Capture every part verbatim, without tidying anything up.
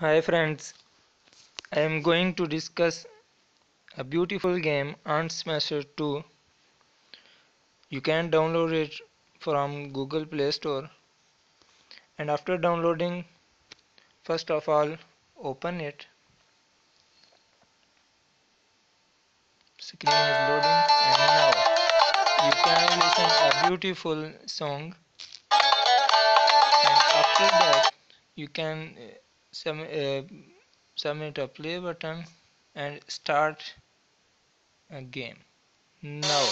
Hi friends, I am going to discuss a beautiful game, Ant Smasher two. You can download it from Google Play Store. And after downloading, first of all, open it. Screen is loading, and now you can listen a beautiful song. And after that, you can Sum, uh, submit a play button and start a game. Now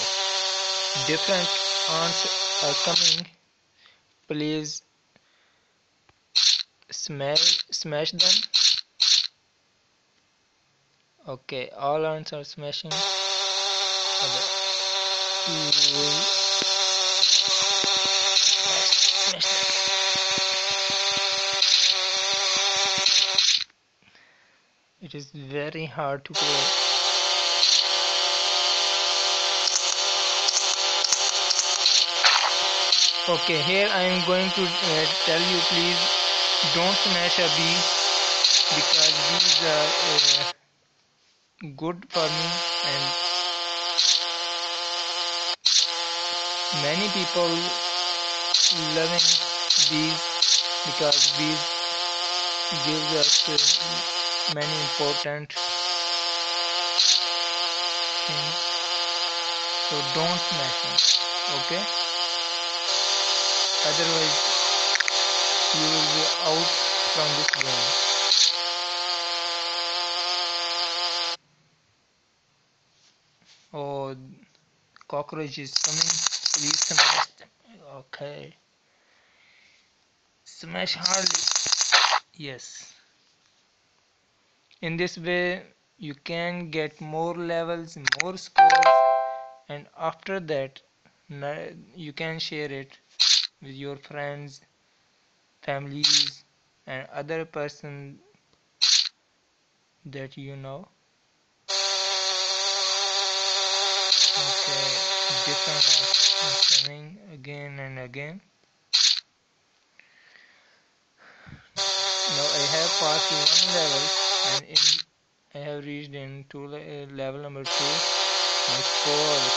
different ants are coming. Please smash smash them. Okay, all ants are smashing. Okay. Smash, smash them. It is very hard to play. Okay, here I am going to uh, tell you, please don't smash a bee, because bees are uh, good for me, and many people loving bees because bees gives us uh, many important things, so don't smash them, okay? Otherwise you will be out from this game. Oh, cockroach is coming, please smash them. Okay, smash hardly. Yes. In this way you can get more levels, more scores, and after that you can share it with your friends, families, and other person that you know. Okay, different ones are coming again and again. Now I have passed one level, and in, I have reached in to uh, level number two. My score is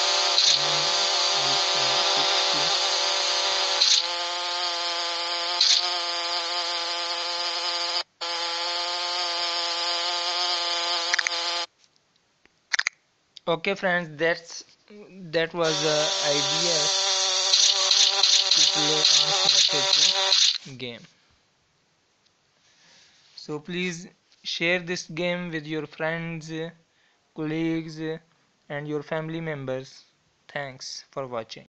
okay, friends. That's that was the uh, idea to play on game. So please share this game with your friends, colleagues, and your family members. Thanks for watching.